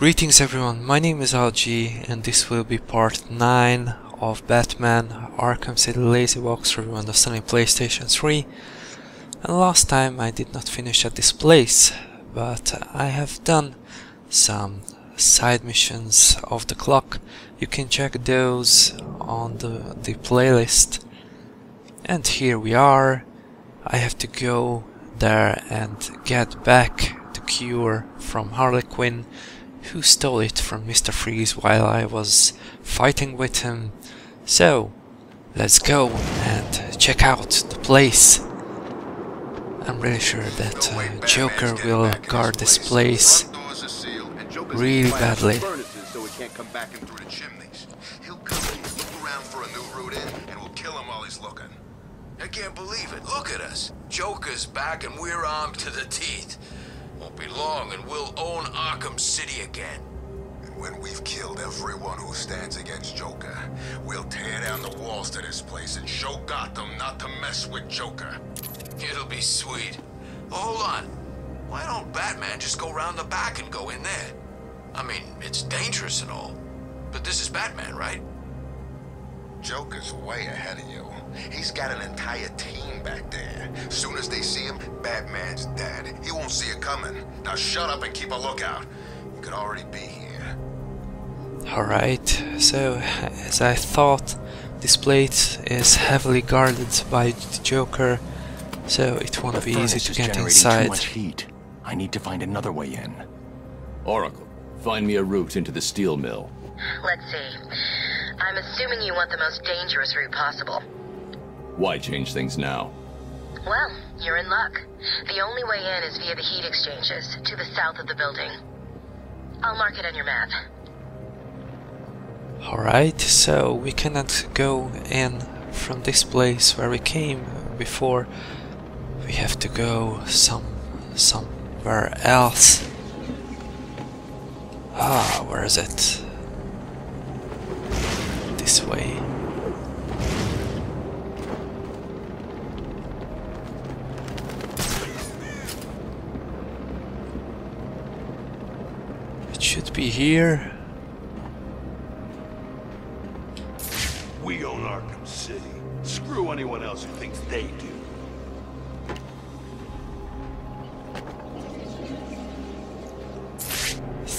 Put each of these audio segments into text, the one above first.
Greetings everyone, my name is Algee and this will be part 9 of Batman Arkham City Lazy Walkthrough when I was on Playstation 3. And last time I did not finish at this place, but I have done some side missions off the clock. You can check those on the playlist. And here we are. I have to go there and get back the cure from Harley Quinn, who stole it from Mr. Freeze while I was fighting with him. So let's go and check out the place. I'm really sure that Joker will guard this place really badly. He'll come and look around for a new route in, and we'll kill him while he's looking. I can't believe it. Look at us. Joker's back and we're armed to the teeth. Won't be long and we'll own Arkham City again. And when we've killed everyone who stands against Joker, we'll tear down the walls to this place and show Gotham not to mess with Joker. It'll be sweet. Oh, hold on. Why don't Batman just go round the back and go in there? I mean, it's dangerous and all, but this is Batman, right? Joker's way ahead of you. He's got an entire team back there. Soon as they see him, Batman's dead. He won't see it coming. Now shut up and keep a lookout. You could already be here. Alright, so as I thought, this place is heavily guarded by the Joker, so it won't be easy to get inside. Too much heat. I need to find another way in. Oracle, find me a route into the steel mill. Let's see. I'm assuming you want the most dangerous route possible. Why change things now? Well, you're in luck. The only way in is via the heat exchangers, to the south of the building. I'll mark it on your map. Alright, so we cannot go in from this place where we came before. We have to go somewhere else. Ah, where is it? This way. It should be here. We own Arkham City. Screw anyone else who thinks they do.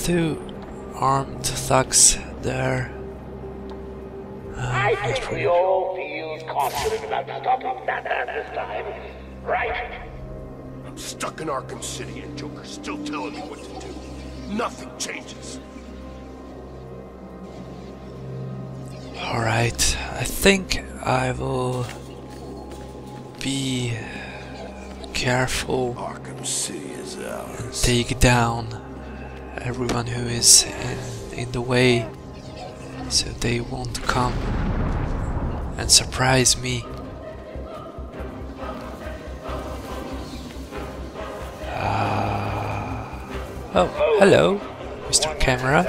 Two armed thugs there. I think we all feel confident about stopping Batman this time, right? I'm stuck in Arkham City and Joker's still telling me what to do. Nothing changes. Alright, I think I will be careful. Arkham City is ours. And take down everyone who is in the way, so they won't come and surprise me. Oh, hello, Mr. Camera.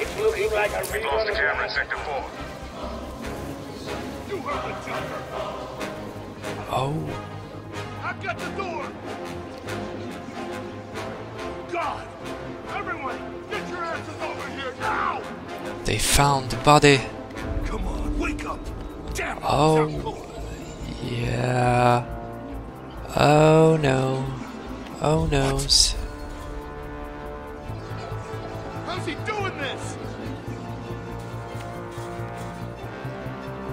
It's looking like a real lost camera in Sector 4. You heard the Joker. Oh. I've got the door. God, everyone, get your asses over here now. They found the body. Come on, wake up. Damn, oh, yeah. Oh no. Oh no. How's he doing this?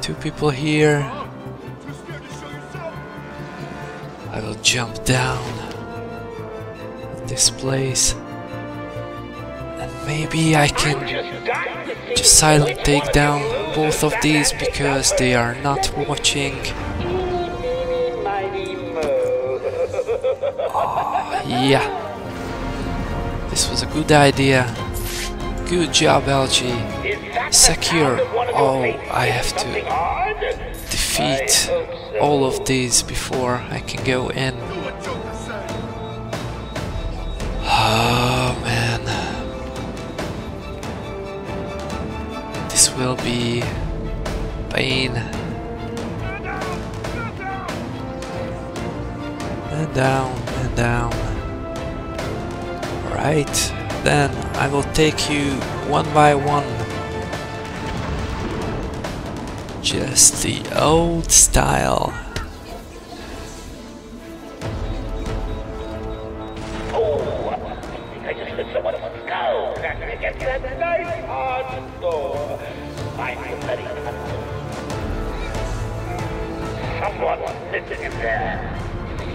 Two people here. Too scared to show yourself. I will jump down this place. Maybe I can just silently take down both of these because they are not watching. Oh, yeah. This was a good idea. Good job, Algee. Secure. Oh, I have to defeat all of these before I can go in. Oh, man. This will be Bane. And down, and down. Right, then I will take you one by one. Just the old style. Oh, I think I just heard someone on the cow. Get that nice hard door. I'm very hungry. Someone sitting in there.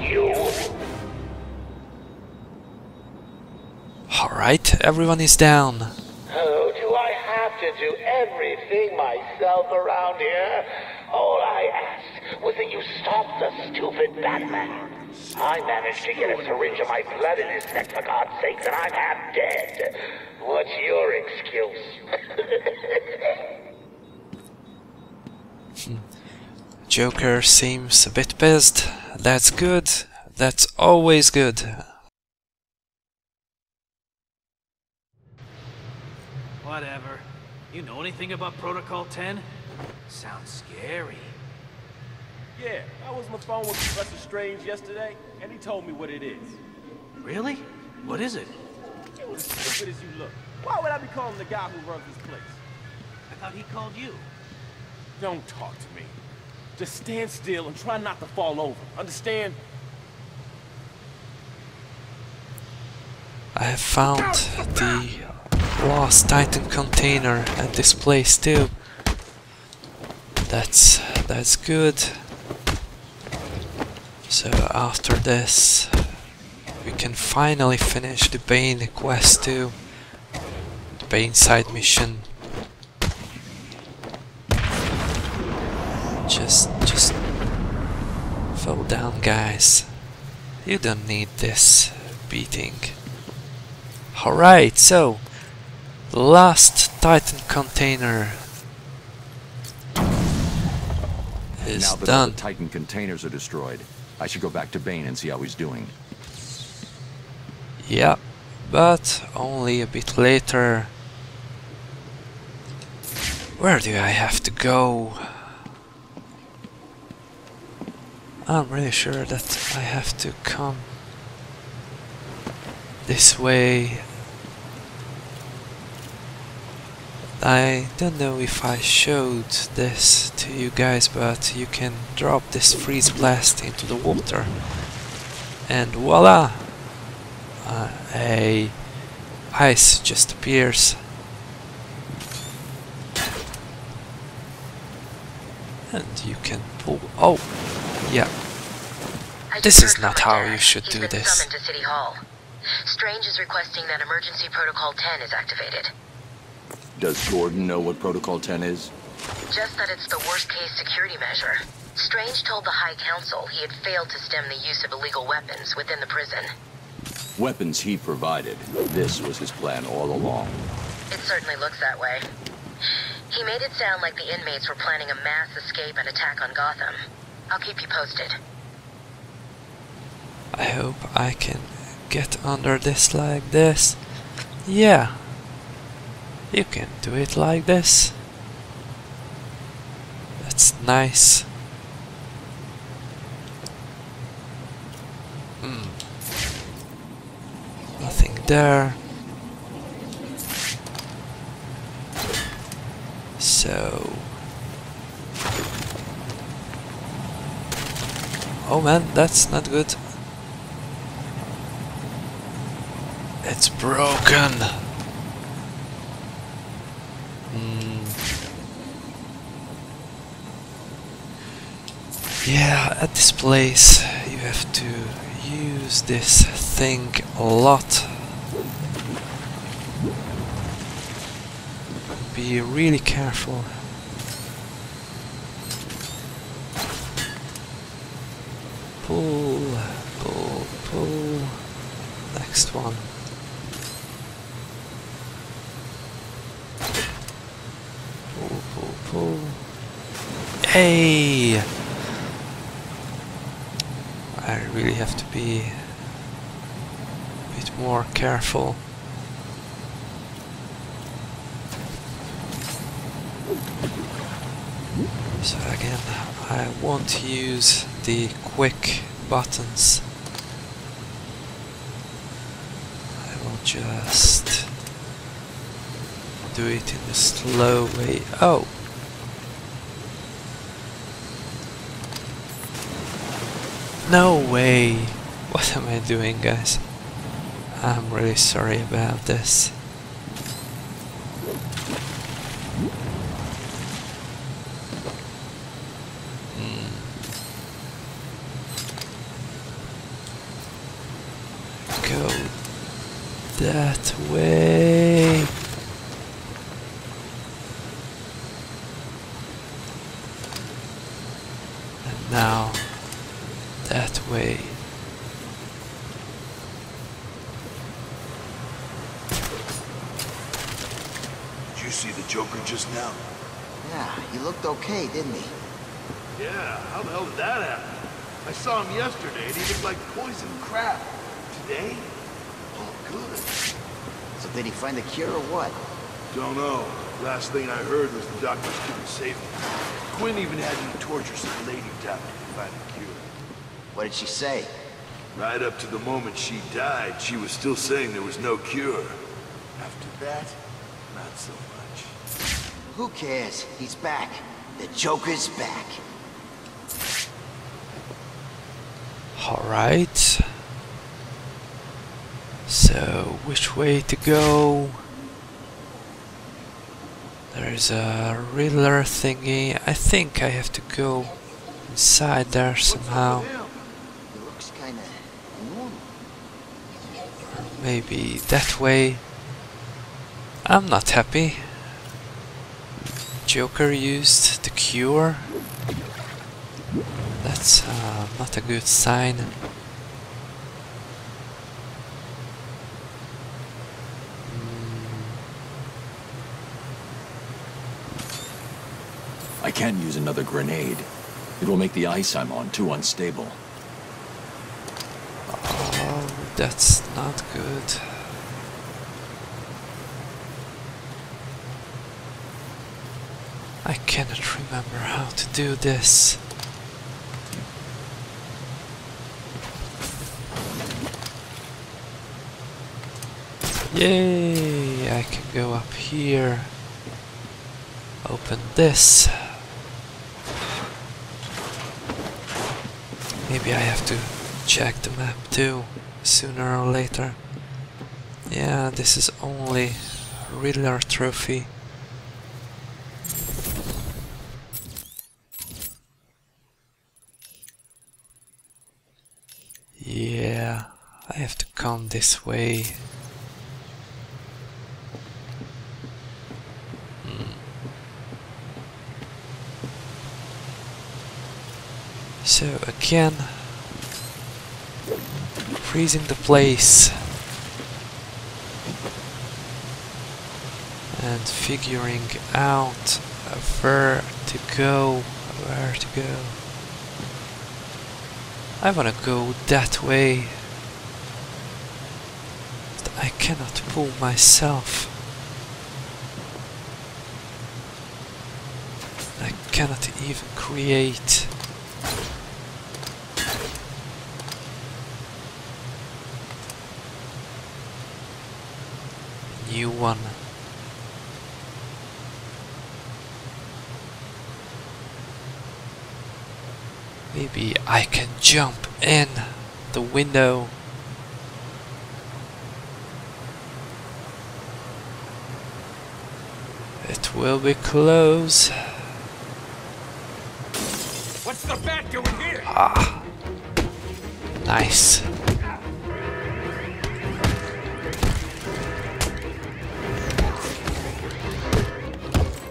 You. Alright, everyone is down. Oh, do I have to do everything myself around here? All I asked was that you stop the stupid Batman. I managed to get a syringe of my blood in his neck, for God's sake, and I'm half dead. What's your excuse? Joker seems a bit pissed. That's good. That's always good. Whatever. You know anything about Protocol 10? Sounds scary. Yeah, I was on the phone with Professor Strange yesterday, and he told me what it is. Really? What is it? You were as stupid as you look. Why would I be calling the guy who runs this place? I thought he called you. Don't talk to me. Just stand still and try not to fall over. Understand? I have found the lost Titan container at this place too. That's good. So after this we can finally finish the Bane quest too. The Bane side mission. Just fall down, guys. You don't need this beating. Alright, so last Titan container is now that done. All the Titan containers are destroyed, I should go back to Bane and see how he's doing. Yeah, but only a bit later. Where do I have to go? I'm really sure that I have to come this way. I don't know if I showed this to you guys, but you can drop this freeze blast into the water and voila! A ice just appears and you can pull... Oh! Yeah. This is not how you should do this. He's been summoned to City Hall. Strange is requesting that emergency Protocol 10 is activated. Does Gordon know what Protocol 10 is? Just that it's the worst-case security measure. Strange told the High Council he had failed to stem the use of illegal weapons within the prison. Weapons he provided. This was his plan all along. It certainly looks that way. He made it sound like the inmates were planning a mass escape and attack on Gotham. I'll keep you posted. I hope I can get under this like this. Yeah. You can do it like this. That's nice. Nothing there. So... Oh man, that's not good. It's broken. Yeah, at this place you have to use this thing a lot. Be really careful. Pull, pull, pull. Next one. Pull, pull, pull. Hey! I really have to be a bit more careful. So again, I won't use the quick buttons. I will just do it in a slow way. Oh! No way! What am I doing, guys? I'm really sorry about this. Go that way. And now that way. Did you see the Joker just now? Yeah, he looked okay, didn't he? Yeah, how the hell did that happen? I saw him yesterday and he looked like poison crap. Today? Oh, good. So did he find a cure or what? Don't know. Last thing I heard was the doctors couldn't save him. Quinn even had me torture some lady doctor to find a cure. What did she say? Right up to the moment she died, she was still saying there was no cure. After that, not so much. Who cares? He's back. The Joker's back. All right. So, which way to go? There's a Riddler thingy. I think I have to go inside there somehow. Or maybe that way. I'm not happy. Joker used the cure. That's not a good sign. I can use another grenade. It will make the ice I'm on too unstable. Oh, that's not good. I cannot remember how to do this. Yay! I can go up here. Open this. Maybe I have to check the map too, sooner or later. Yeah, this is only a Riddler trophy. Yeah, I have to come this way. So again, freezing the place and figuring out where to go. I wanna go that way, but I cannot pull myself. I cannot even create. New one. Maybe I can jump in the window. It will be close. What's the bat doing here? Ah, nice.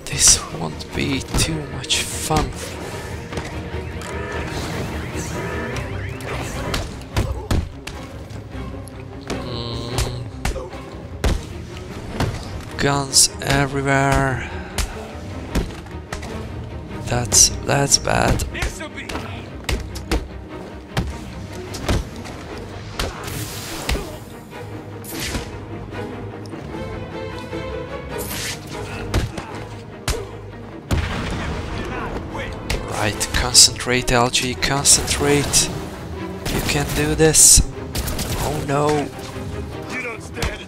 This won't be too much fun. Guns everywhere. That's bad. Right, concentrate, Algee, concentrate. You can do this. Oh no. You don't stand it.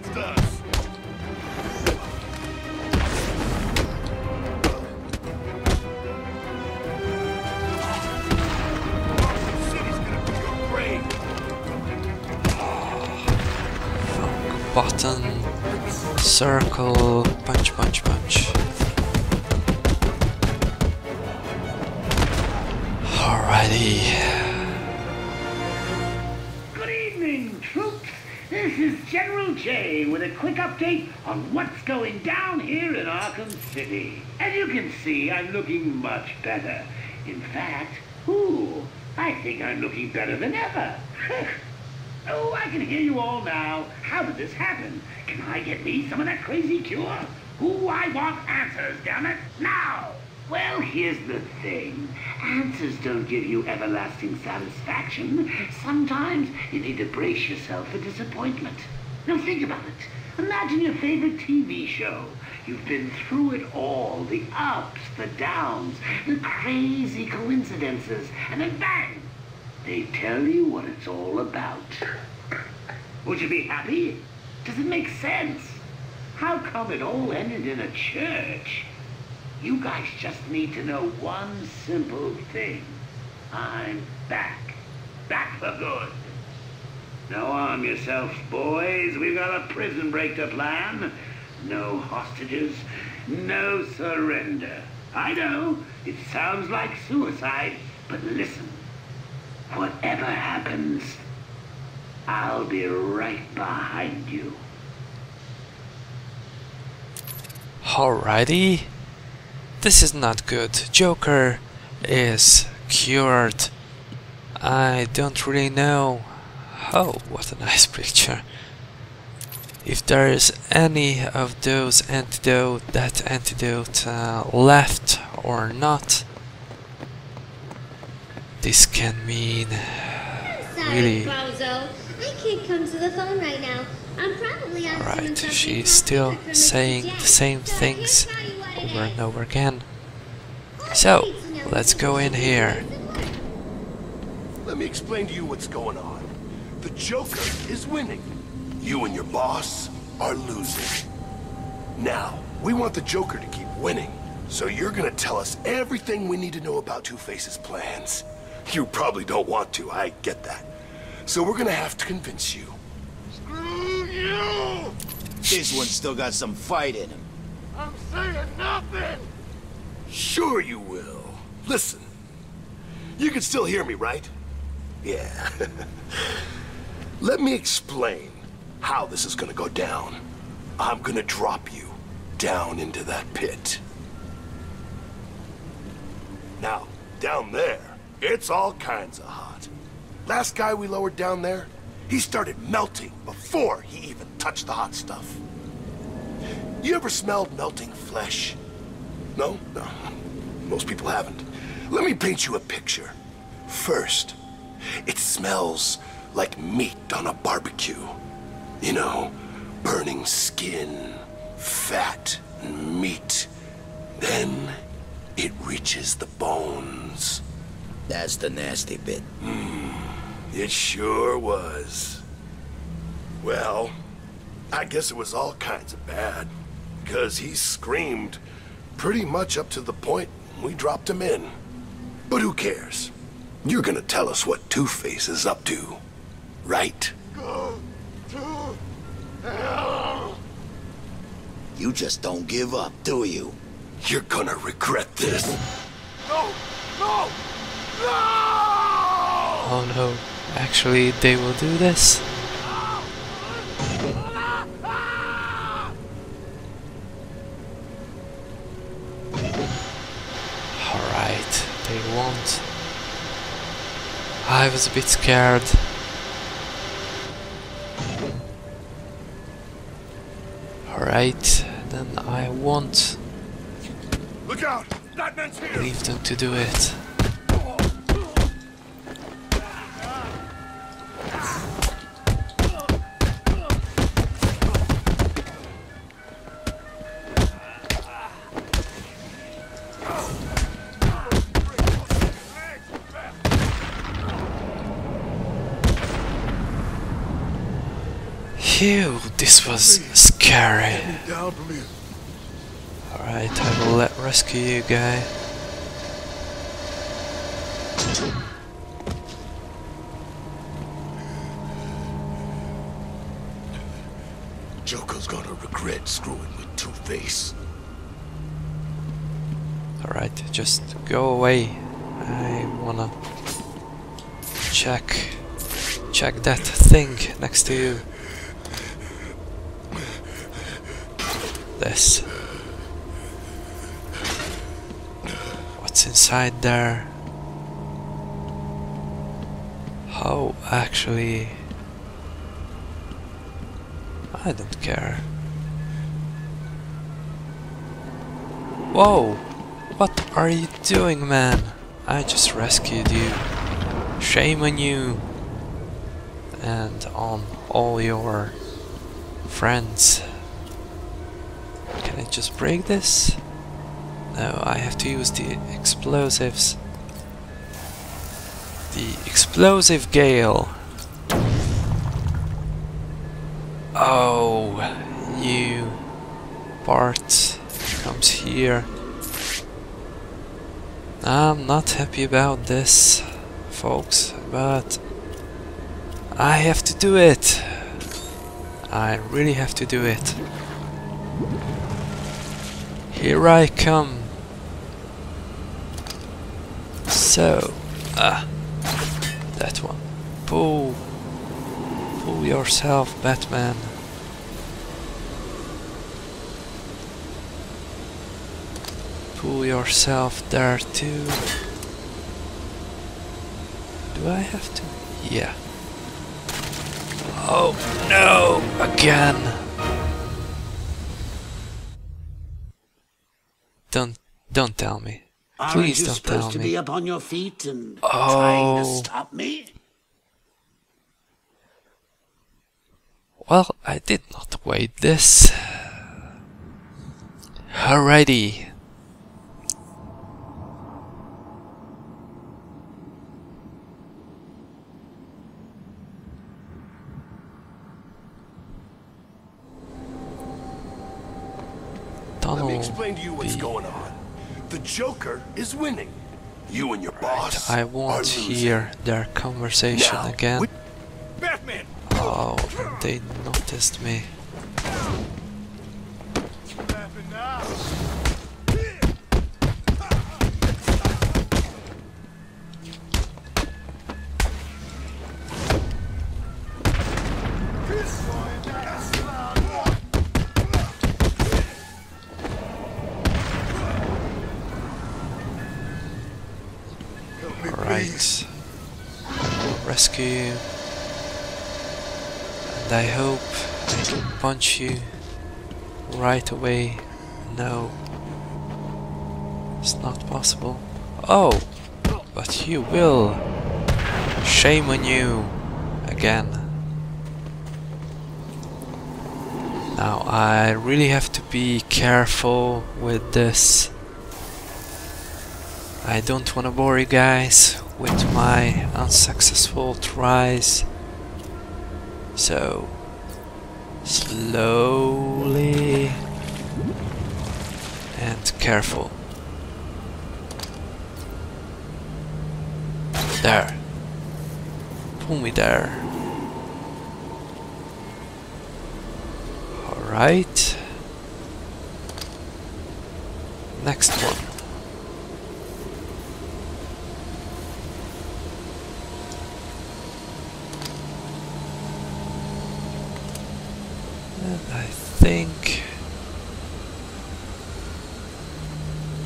It's us. Circle, punch, punch, punch. Alrighty. Good evening, troops. This is General Jay with a quick update on what's going down here in Arkham City. As you can see, I'm looking much better. In fact, ooh, I think I'm looking better than ever. Oh, I can hear you all now. How did this happen? Can I get me some of that crazy cure? Ooh, I want answers, damn it, now! Well, here's the thing. Answers don't give you everlasting satisfaction. Sometimes you need to brace yourself for disappointment. Now think about it. Imagine your favorite TV show. You've been through it all, the ups, the downs, the crazy coincidences, and then bang! They tell you what it's all about. Would you be happy? Does it make sense? How come it all ended in a church? You guys just need to know one simple thing. I'm back. Back for good. Now arm yourselves, boys. We've got a prison break to plan. No hostages, no surrender. I know, it sounds like suicide, but listen. Whatever happens, I'll be right behind you. Alrighty. This is not good. Joker is cured. I don't really know. Oh, what a nice picture. If there is any of those antidote left or not, this can mean really. Sorry, I can't come to the phone right now. I'm probably on. Alright, she's still saying the same things over and over again. So, let's go in here. Let me explain to you what's going on. The Joker is winning. You and your boss are losing. Now, we want the Joker to keep winning. So you're gonna tell us everything we need to know about Two-Face's plans. You probably don't want to, I get that. So we're gonna have to convince you. Screw you! This one's still got some fight in him. I'm saying nothing! Sure you will. Listen. You can still hear me, right? Yeah. Let me explain how this is gonna go down. I'm gonna drop you down into that pit. Now, down there, it's all kinds of hot. Last guy we lowered down there, he started melting before he even touched the hot stuff. You ever smelled melting flesh? No? No. Most people haven't. Let me paint you a picture. First, it smells like meat on a barbecue. You know, burning skin, fat, and meat. Then, it reaches the bones. That's the nasty bit. It sure was. Well, I guess it was all kinds of bad, because he screamed pretty much up to the point we dropped him in. But who cares? You're gonna tell us what Two-Face is up to, right? Go to hell! You just don't give up, do you? You're gonna regret this. No! No! No! Oh no, actually they will do this? Alright, they won't. I was a bit scared. Alright, then I won't. Look out! Batman's here! Leave them to do it. Phew, this was scary. Alright, I will rescue you, guy. Joker. Oracle's gonna regret screwing with Two-Face. Alright, just go away. I wanna check that thing next to you. This. What's inside there? How actually? I don't care. Whoa! What are you doing, man? I just rescued you. Shame on you. And on all your friends. Can I just break this? No, I have to use the explosives. The explosive gale. Oh, you part comes here. I'm not happy about this, folks, but I have to do it. I really have to do it. Here I come. So, that one. Pull yourself, Batman. Pull yourself there too. Do I have to? Yeah. Oh no, again. Don't tell me. Please don't tell me. Aren't you supposed to be upon your feet and trying to stop me? Well, I did not wait this. Alrighty. Let me explain to you what's going on. The Joker is winning. You and your boss. I won't hear their conversation again. Batman! Oh, they noticed me. Alright. Rescue. And I hope I can punch you right away. No. It's not possible. Oh! But you will! Shame on you! Again. Now I really have to be careful with this. I don't want to bore you guys with my unsuccessful tries. So, slowly and careful. There. Pull me there. Alright. Next one.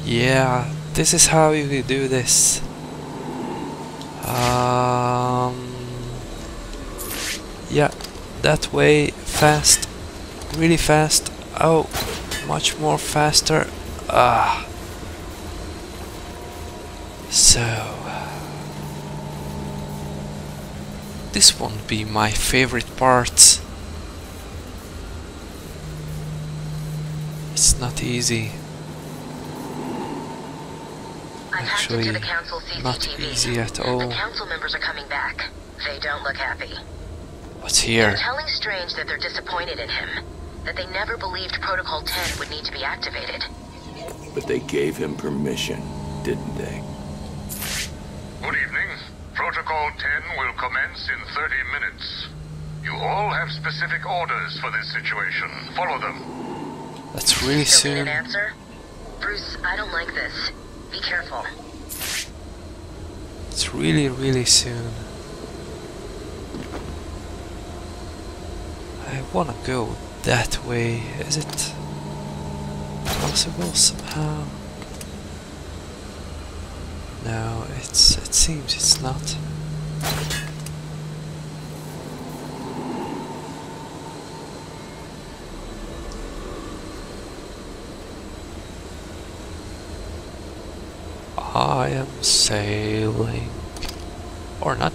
Yeah, this is how you do this. Yeah, that way, fast, really fast. Oh, much more faster. So this won't be my favorite part. It's not easy. Actually, not easy at all. The council members are coming back. They don't look happy. What's here? They're telling Strange that they're disappointed in him. That they never believed Protocol 10 would need to be activated. But they gave him permission, didn't they? Good evening. Protocol 10 will commence in 30 minutes. You You all have specific orders for this situation. Follow them. That's really soon. An answer? Bruce, I don't like this. Be careful. It's really, really soon. I wanna go that way. Is it possible somehow? No, it seems it's not. I am sailing, or not.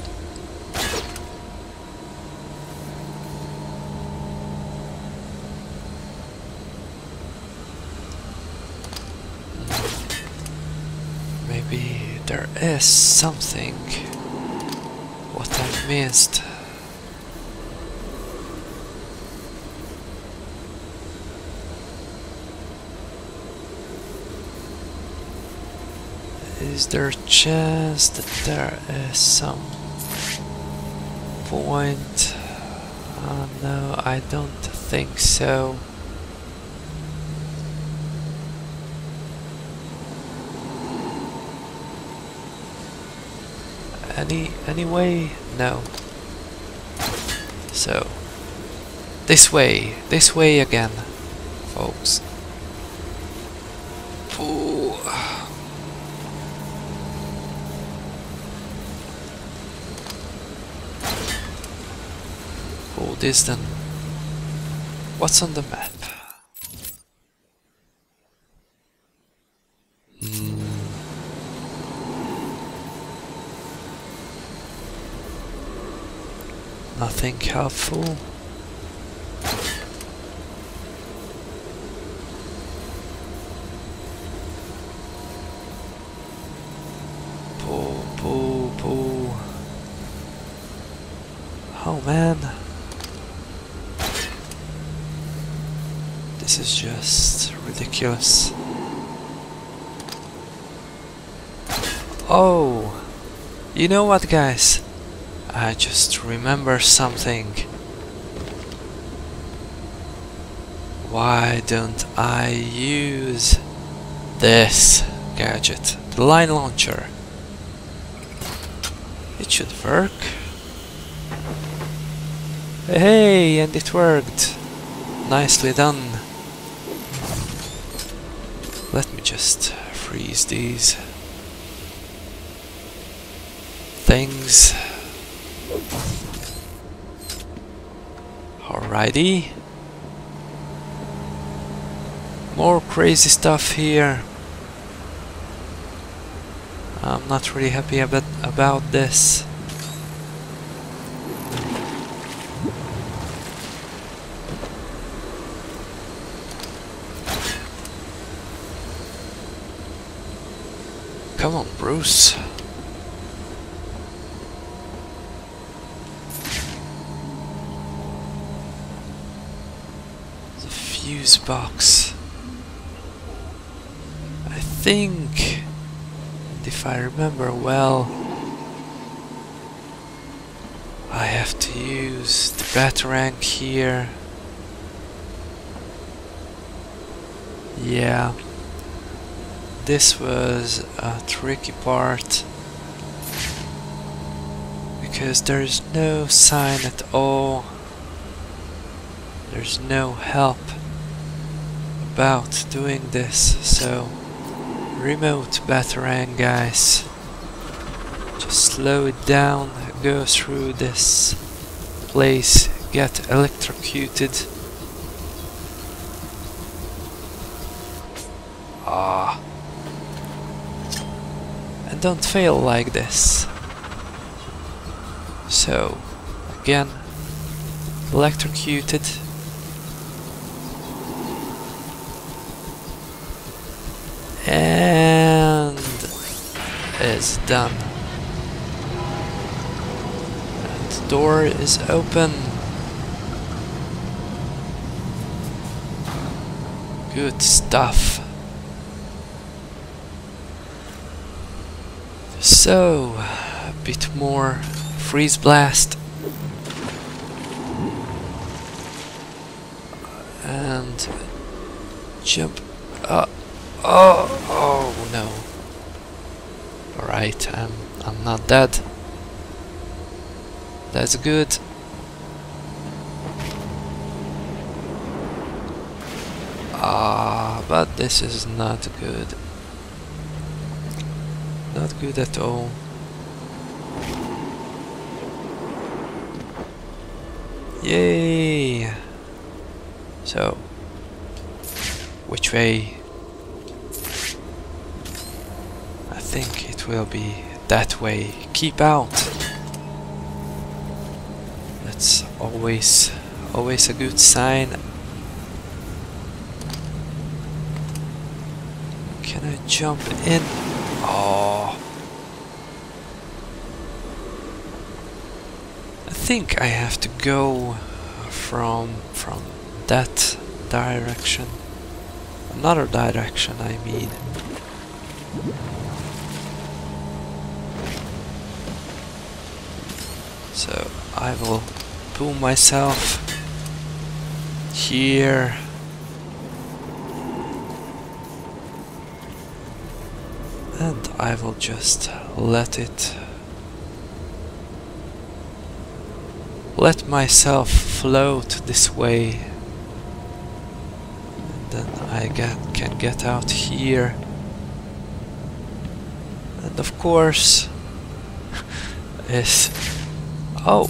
Maybe there is something what I missed. Is there a chance that there is some point? Oh no, I don't think so. Anyway, no. So, this way again, folks. Ooh. This then. What's on the map? Nothing helpful. Poo, poo, poo. Oh man. This is just ridiculous. Oh, you know what, guys? I just remember something. Why don't I use this gadget? The line launcher. It should work. Hey, and it worked. Nicely done. Let me just freeze these things. Alrighty. More crazy stuff here. I'm not really happy about this. Come on, Bruce. The fuse box. I think, and if I remember well, I have to use the Batarang here. Yeah. This was a tricky part because there is no sign at all, there's no help about doing this, so remote Batarang, guys, just slow it down, go through this place, get electrocuted. Ah. Don't fail like this. So, again, electrocuted. And it's done. And the door is open. Good stuff. So, a bit more freeze blast. and jump up. Oh no. Alright, I'm not dead. That's good. Ah, but this is not good. Not good at all. Yay! So, which way? I think it will be that way. Keep out! That's always a good sign. Can I jump in? Oh! I think I have to go from that direction. Another direction, I mean. So I will pull myself here. And I will just let myself float this way, and then I can get out here. And of course is oh,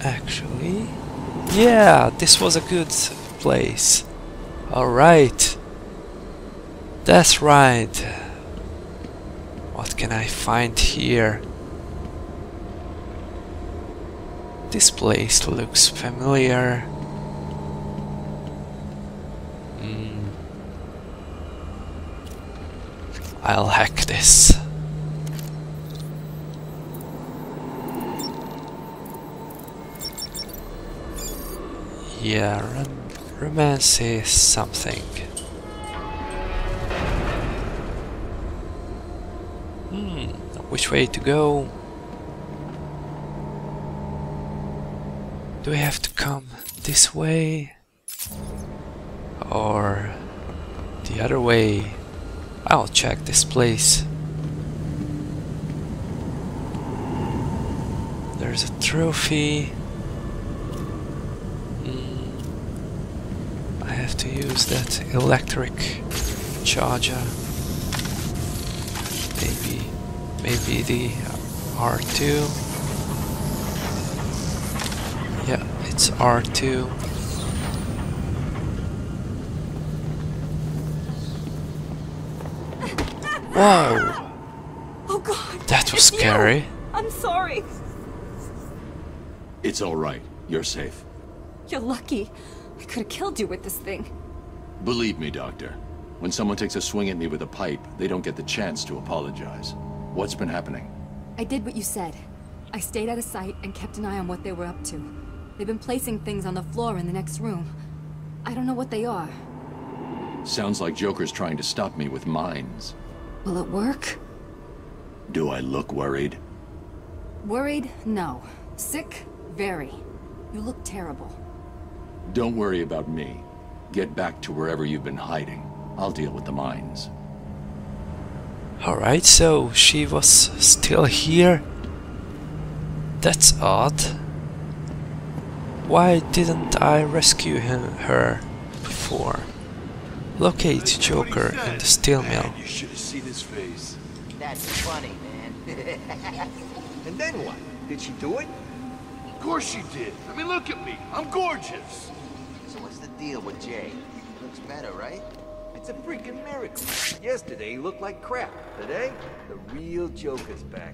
actually yeah, this was a good place. Alright, that's right. What can I find here? This place looks familiar. I'll hack this. Yeah, romance is something. Which way to go? Do we have to come this way or the other way? I'll check this place. There's a trophy. I have to use that electric charger. Maybe the R2. Yeah, it's R2. Whoa! Oh God! That was scary. I'm sorry. It's all right. You're safe. You're lucky. I could have killed you with this thing. Believe me, Doctor. When someone takes a swing at me with a pipe, they don't get the chance to apologize. What's been happening? I did what you said. I stayed out of sight and kept an eye on what they were up to. They've been placing things on the floor in the next room. I don't know what they are. Sounds like Joker's trying to stop me with mines. Will it work? Do I look worried? Worried? No. Sick? Very. You look terrible. Don't worry about me. Get back to wherever you've been hiding. I'll deal with the mines. Alright, so she was still here. That's odd. Why didn't I rescue her before? Locate Joker in the Steel Mill. You should have seen his face. That's funny, man. And then what? Did she do it? Of course she did. I mean, look at me. I'm gorgeous. So what's the deal with Jay? Looks better, right? It's a freaking miracle. Yesterday he looked like crap. Today, the real Joker's back.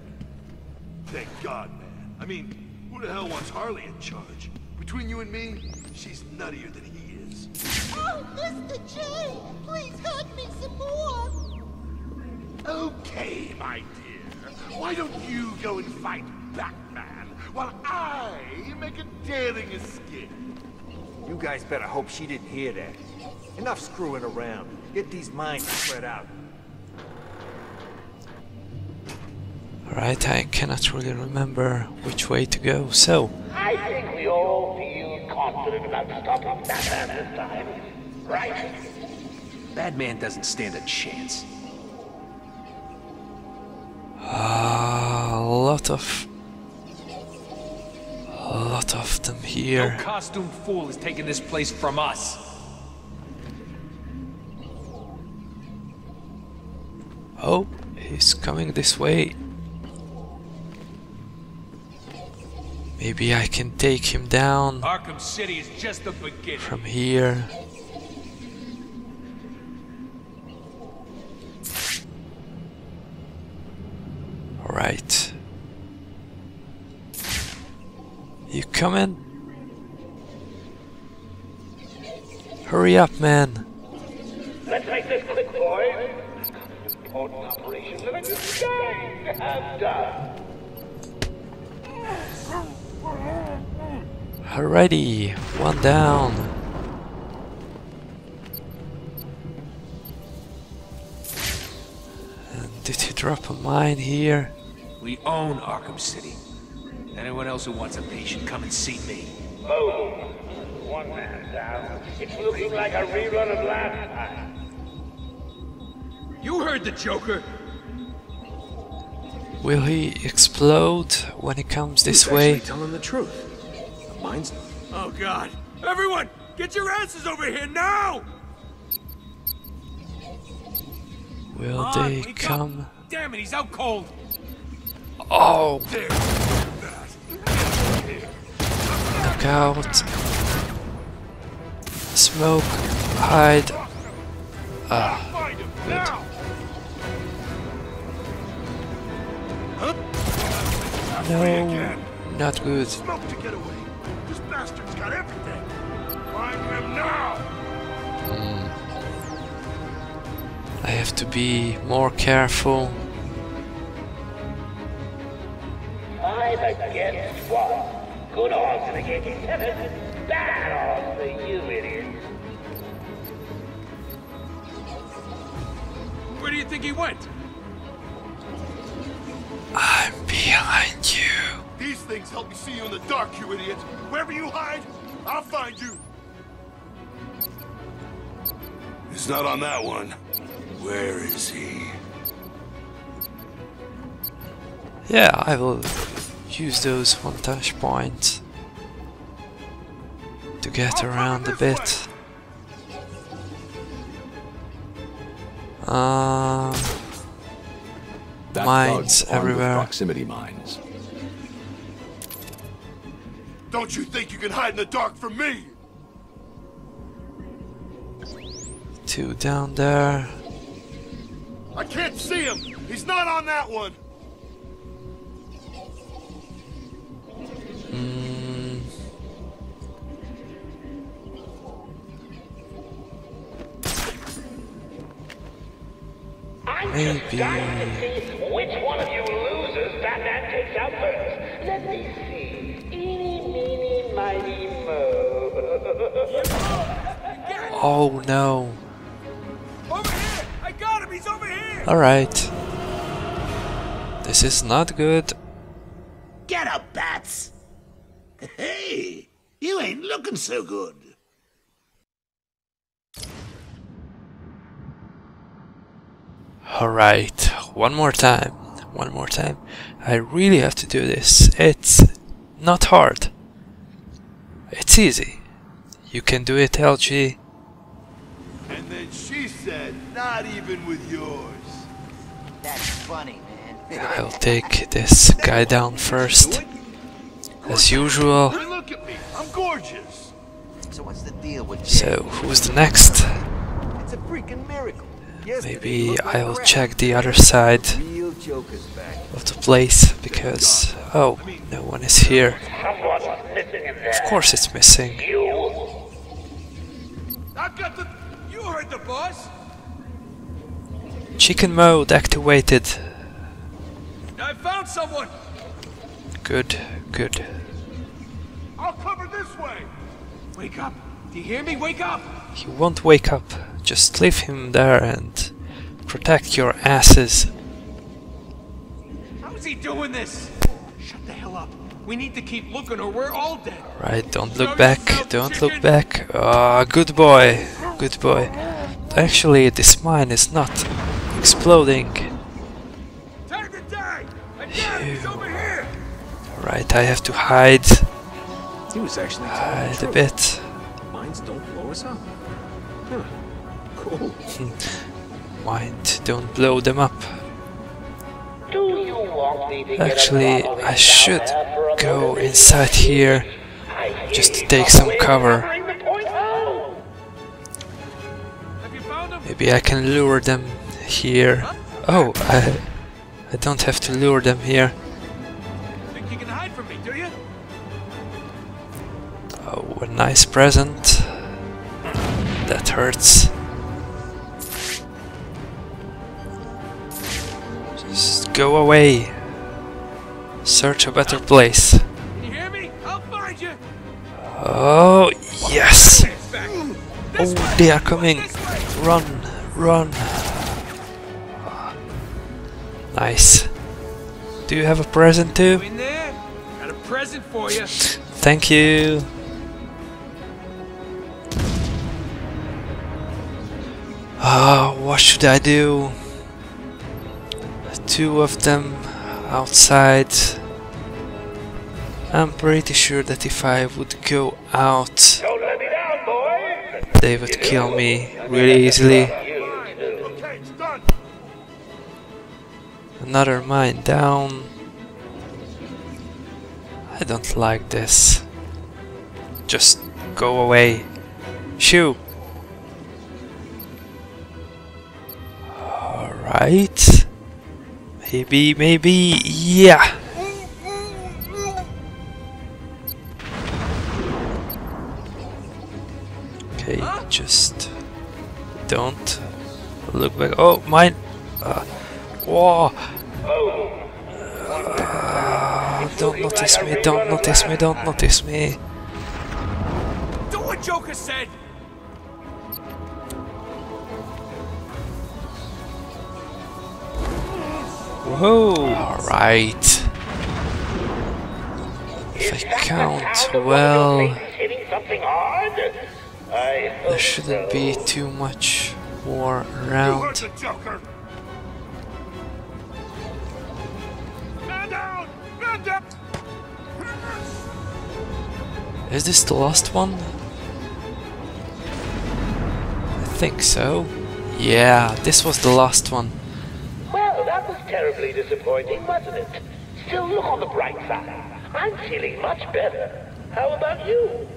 Thank God, man. I mean, who the hell wants Harley in charge? Between you and me, she's nuttier than he is. Oh, Mr. J! Please hug me some more! Okay, my dear. Why don't you go and fight Batman while I make a daring escape? You guys better hope she didn't hear that. Enough screwing around. Get these mines spread out. Alright, I cannot really remember which way to go, so I think we all feel confident. talking about stopping Batman this time, right? Batman doesn't stand a chance. A lot of them here. No costume fool is taking this place from us. Oh, he's coming this way. Maybe I can take him down. Arkham City is just the beginning. From here. All right. You coming? Hurry up, man. Let's make this quick, boys. Important operation. Let us go. I'm done. Alrighty, one down. And did he drop a mine here? We own Arkham City. Anyone else who wants a patient, come and see me. Oh, one man down. It's looking like a rerun of last time. You heard the Joker. Will he explode when he comes this way? He's telling the truth. The mine's... Oh God! Everyone, get your asses over here now! Will they come? Damn it! He's out cold. Oh! There. Look out. Smoke. Hide. Ah. Good. No. Not good. Smoke to get away. This bastard's got everything. Find him now. I have to be more careful. Five against one. Good odds for the kicking, bad odds for you, idiot. Where do you think he went? I'm behind you. These things help me see you in the dark, you idiot. Wherever you hide, I'll find you. It's not on that one. Where is he? Yeah, I will use those vantage points to get around a bit. Mines everywhere. Proximity mines. Don't you think you can hide in the dark from me? Two down there. I can't see him. He's not on that one. Maybe. Which one of you losers Batman takes out first? Let me see. Eeny, meeny, miny, moe. Oh no. Over here! I got him! He's over here! Alright. This is not good. Get up, bats! Hey! You ain't looking so good. Alright, one more time. I really have to do this. It's not hard. It's easy. You can do it, Algee. And then she said, not even with yours. That's funny, man. I'll take this guy down first. As usual. Look at me. I'm gorgeous. So what's the deal with you? So who's the next? It's a freaking miracle. Maybe I'll check the other side of the place because oh, no one is here. Of course it's missing. You heard the boss. Chicken mode activated. I found someone. Good, good. I'll cover this way. Wake up. Do you hear me? Wake up. He won't wake up. Just leave him there and protect your asses. How is he doing this? Shut the hell up. We need to keep looking or we're all dead. Right, don't look back, don't look back. Ah, good boy, good boy. Actually, this mine is not exploding. Right, I have to hide. He was actually hide a bit. Mines don't blow us up. Huh. Cool. Mind, don't blow them up. Actually, I should go inside here just to take some cover. Maybe I can lure them here. Oh, I don't have to lure them here. Oh, a nice present. That hurts. Just go away. Search a better place. Can you hear me? I'll find you. Oh yes! Oh, they are coming! Run, run! Nice. Do you have a present too? Got a present for you. Thank you. Ah, what should I do? Two of them outside. I'm pretty sure that if I would go out, they would kill me really easily. Another mine down. I don't like this. Just go away. Shoo! Alright. Maybe, maybe, yeah! Okay, just don't look back. Oh, mine! Whoa! Don't notice me, don't notice me, don't notice me. Do what Joker said! Whoa! Alright. If I count well, there shouldn't be too much more around. Is this the last one? I think so. Yeah, this was the last one. Well, that was terribly disappointing, wasn't it? Still, look on the bright side. I'm feeling much better. How about you?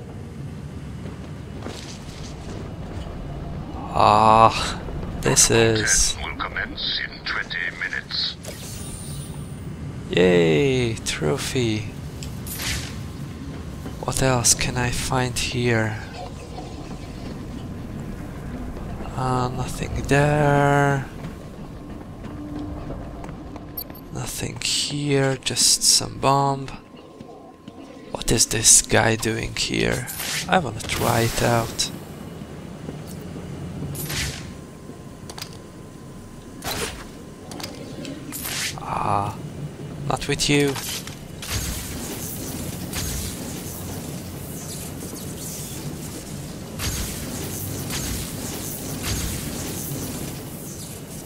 Ah, this is... will commence in 20 minutes. Yay, trophy. What else can I find here? Nothing there. Nothing here, just some bomb. What is this guy doing here? I wanna try it out. Ah, not with you.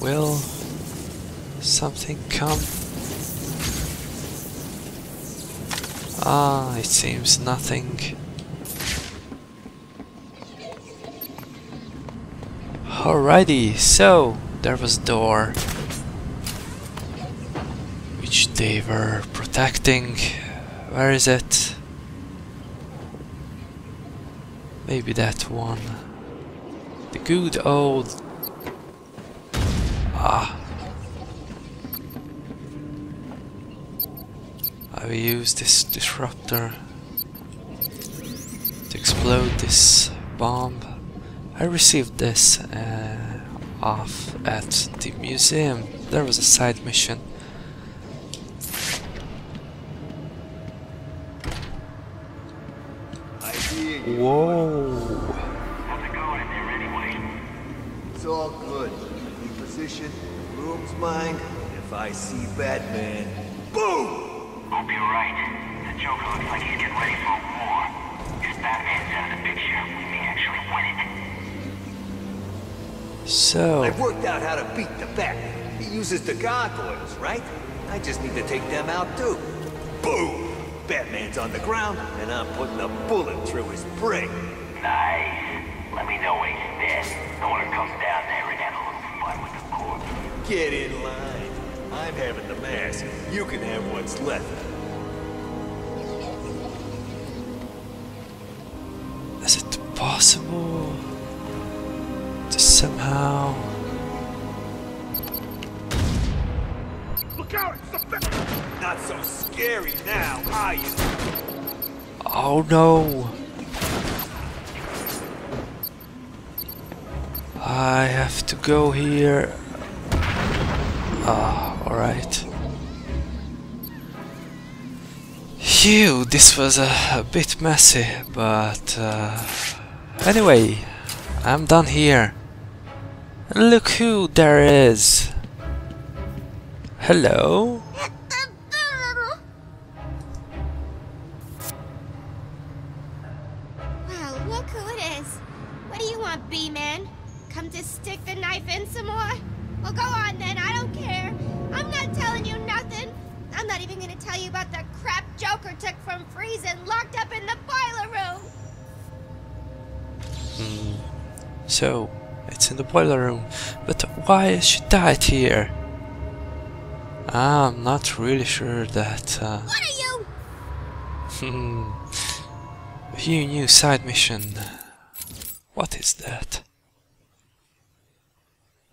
Will something come? Ah, it seems nothing. Alrighty, so there was a door which they were protecting. Where is it? Maybe that one. The good old... Ah. I will use this disruptor to explode this bomb. I received this off at the museum. There was a side mission. Whoa! How's it going in there anyway? It's all good. Position, room's mine. If I see Batman, boom! I'll be right. The Joker looks like he's getting ready for a war. If Batman's out of the picture, we may actually win it. So... I've worked out how to beat the Batman. He uses the gargoyles, right? I just need to take them out too. Boom! Batman's on the ground, and I'm putting a bullet through his brain. Nice. Let me know when he's dead. No one comes down there and have a little fun with the corpse. Get in line. I'm having the mask. You can have what's left. Is it possible to somehow... Look out! It's the... Not so scary now, are you? Oh no! I have to go here. Ah, all right. Phew, this was a bit messy, but anyway, I'm done here. And look who there is. Hello. So, it's in the boiler room, but why should I it here? I'm not really sure that... What are you? View new side mission. What is that?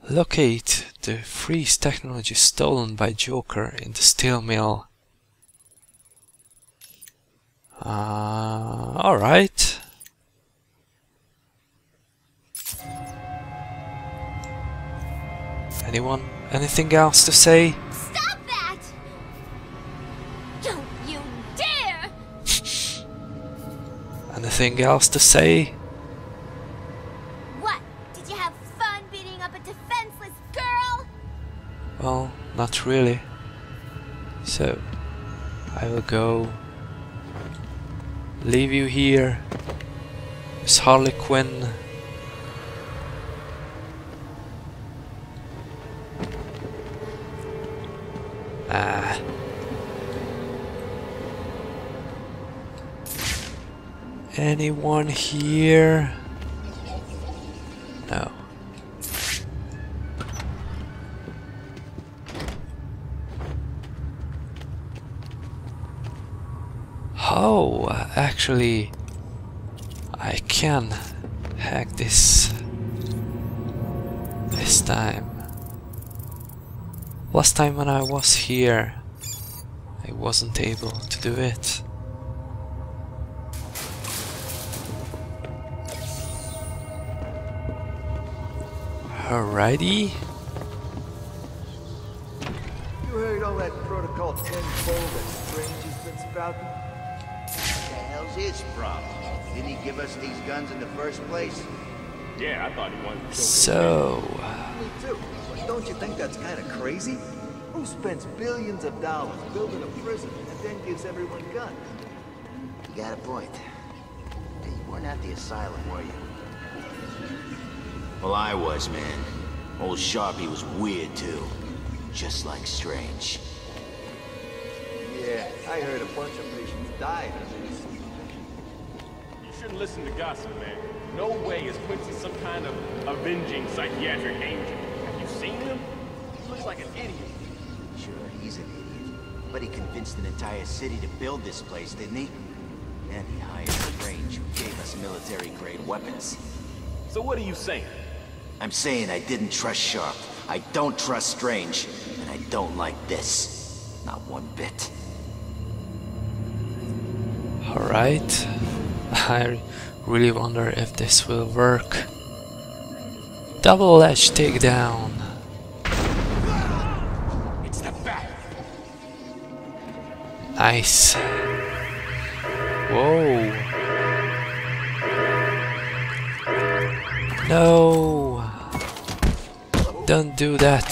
Locate the Freeze technology stolen by Joker in the Steel Mill. Alright. Anyone? Anything else to say? Stop that! Don't you dare! Anything else to say? What? Did you have fun beating up a defenseless girl? Well, not really. So, I will go... leave you here. Miss Harley Quinn. Anyone here? No. Oh, actually, I can hack this time. Last time when I was here, I wasn't able to do it. Alrighty. You heard all that Protocol 10 bull that Strange has been spouting? What the hell's his problem? Didn't he give us these guns in the first place? Yeah, I thought he wanted to. So... Me too. But don't you think that's kind of crazy? Who spends billions of dollars building a prison and then gives everyone guns? You got a point. Hey, you weren't at the asylum, were you? Well, I was, man. Old Sharpie was weird, too. Just like Strange. Yeah, I heard a bunch of patients died under his supervision. You shouldn't listen to gossip, man. No way is Quincy some kind of avenging psychiatric angel. Have you seen him? He looks like an idiot. Sure, he's an idiot. But he convinced an entire city to build this place, didn't he? And he hired Strange, who gave us military-grade weapons. So what are you saying? I'm saying I didn't trust Sharp, I don't trust Strange, and I don't like this. Not one bit. Alright. I really wonder if this will work. Double-edged takedown. It's the back. Nice. Whoa. No. Don't do that.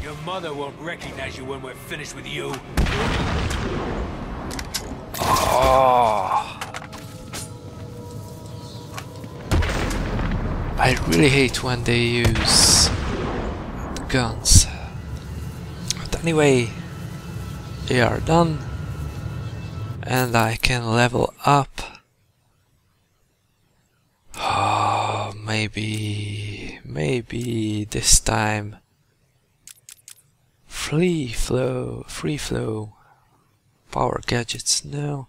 Your father won't recognize you when we're finished with you. Oh. I really hate when they use the guns. But anyway, they are done. And I can level up. Oh, maybe this time. Free flow. Power gadgets, no.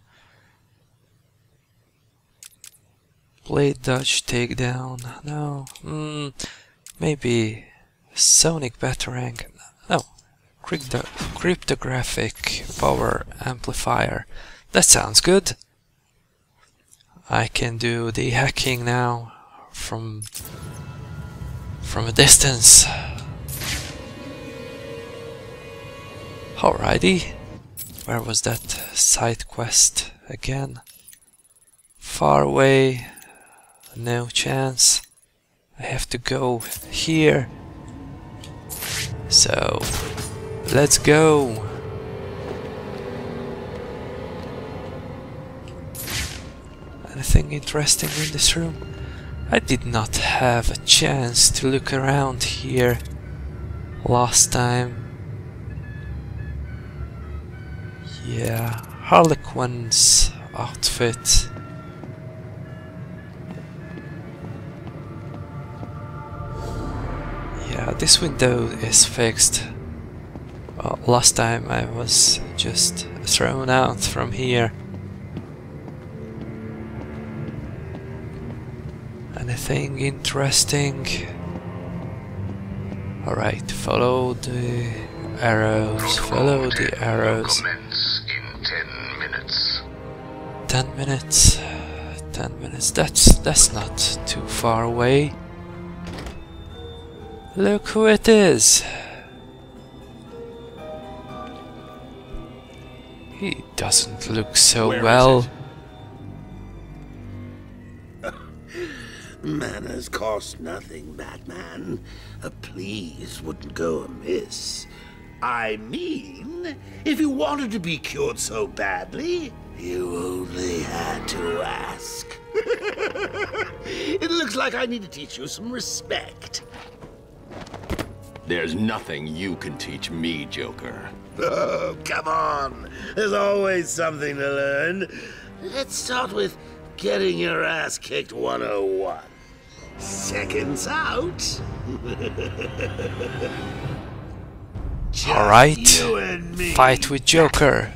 Blade dodge takedown, no. Maybe sonic batarang, no. Cryptographic power amplifier. That sounds good. I can do the hacking now from a distance. Alrighty. Where was that side quest again? Far away. No chance. I have to go here. So, let's go. Anything interesting in this room? I did not have a chance to look around here last time. Yeah, Harley Quinn's outfit. Yeah, this window is fixed. Well, last time I was just thrown out from here. Anything interesting? Alright, follow the arrows, follow the arrows. 10 minutes. 10 minutes. That's not too far away. Look who it is. He doesn't look so well. Manners cost nothing, Batman. A please wouldn't go amiss. I mean, if you wanted to be cured so badly, you only had to ask. It looks like I need to teach you some respect. There's nothing you can teach me, Joker. Oh, come on. There's always something to learn. Let's start with getting your ass kicked 101. Seconds out. Alright, fight with Joker.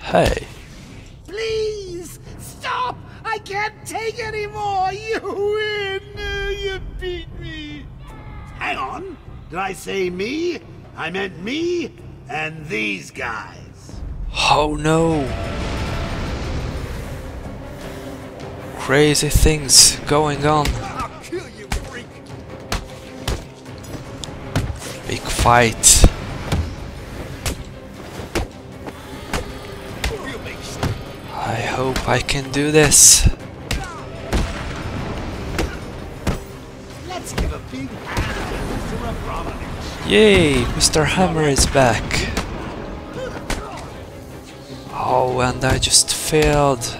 Hey. Please, stop! I can't take any more! You win! You beat me! Hang on! Did I say me? I meant me and these guys. Oh no! Crazy things going on. I'll kill you, freak. Big fight. I hope I can do this. Let's give a big hand to Abramovich. Yay, Mr. Hammer is back. Oh, and I just failed.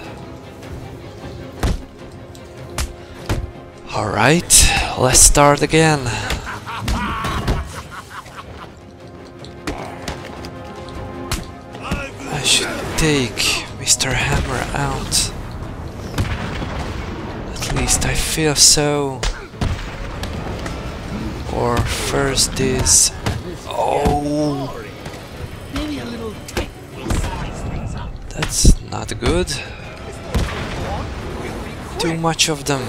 Alright, let's start again. I should take Mr. Hammer out. At least I feel so. Or first is... Oh! That's not good. Too much of them.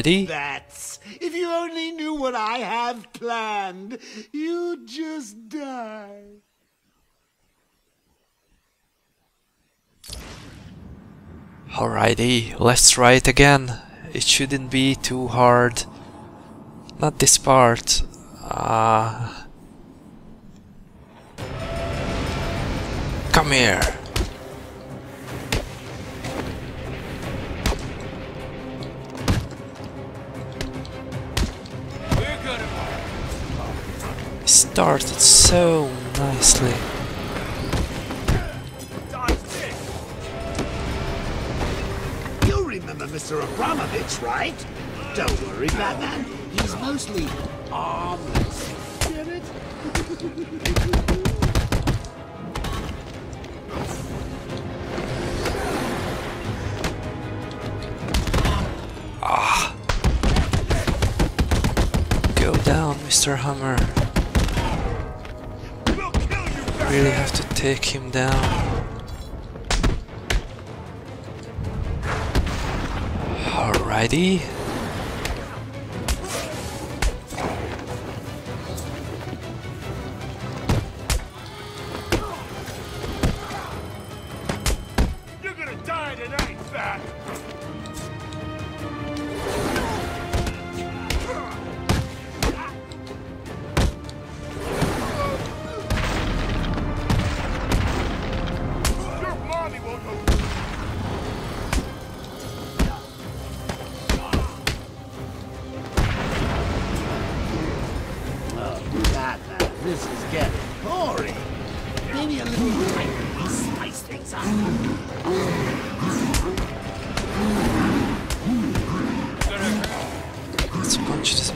Already? Bats! If you only knew what I have planned, you'd just die. Alrighty, let's try it again. It shouldn't be too hard. Not this part. Come here. It started so nicely. You remember Mr. Abramovich, right? Don't worry, Batman. He's mostly armless. Get it? Go down, Mr. Hammer. Really have to take him down. Alrighty.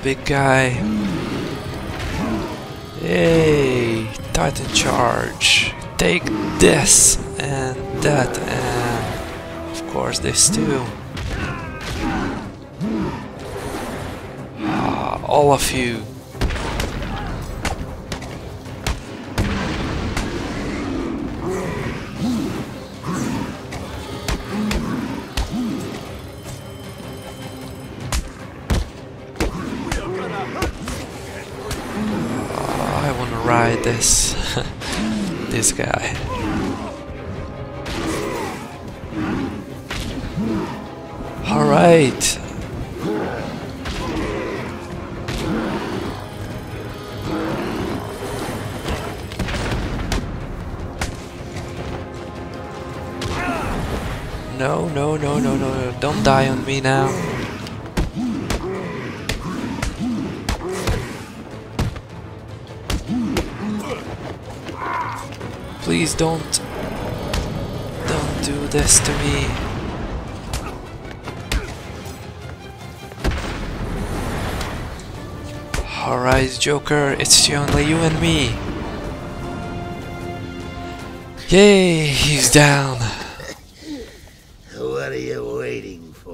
Big guy. Yay! Titan charge. Take this and that and of course this too. All of you. This guy. All right. No. Don't die on me now. Please don't do this to me. Alright, Joker, it's only you and me. Yay, he's down. What are you waiting for?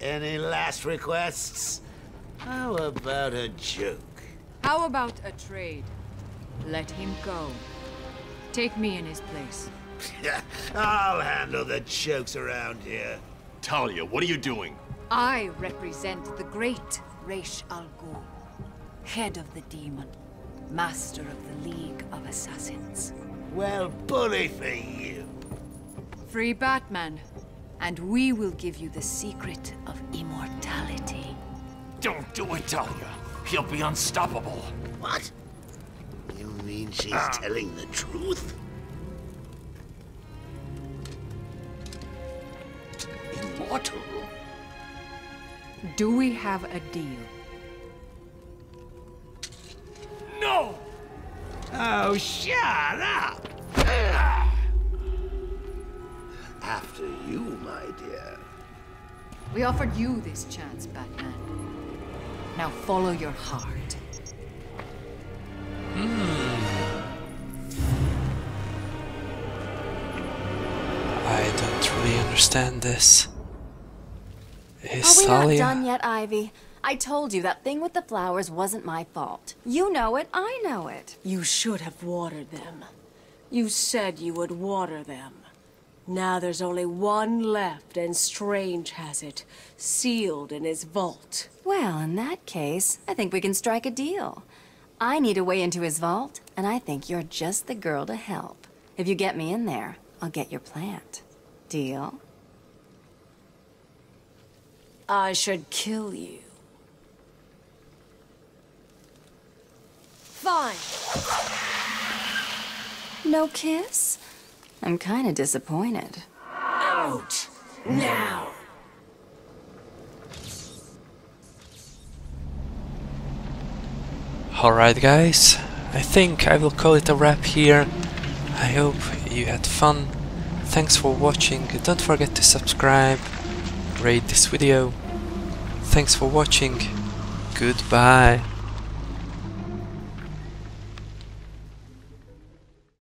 Any last requests? How about a joke? How about a trade? Let him go. Take me in his place. I'll handle the jokes around here. Talia, what are you doing? I represent the great Ra's al Ghul, head of the demon, master of the League of Assassins. Well, bully for you. Free Batman. And we will give you the secret of immortality. Don't do it, Talia. He'll be unstoppable. What? You mean she's telling the truth? Immortal? Do we have a deal? No! Oh, shut up! After you, my dear. We offered you this chance, Batman. Now follow your heart. understand this. Is Talia... Are we not done yet, Ivy? I told you that thing with the flowers wasn't my fault. You know it, I know it. You should have watered them. You said you would water them. Now there's only one left, and Strange has it, sealed in his vault. Well, in that case, I think we can strike a deal. I need a way into his vault, and I think you're just the girl to help. If you get me in there, I'll get your plant. Deal? I should kill you. Fine. No kiss? I'm kind of disappointed. Out! Now! Alright guys, I think I will call it a wrap here. I hope you had fun. Thanks for watching. Don't forget to subscribe, rate this video. Thanks for watching. Goodbye.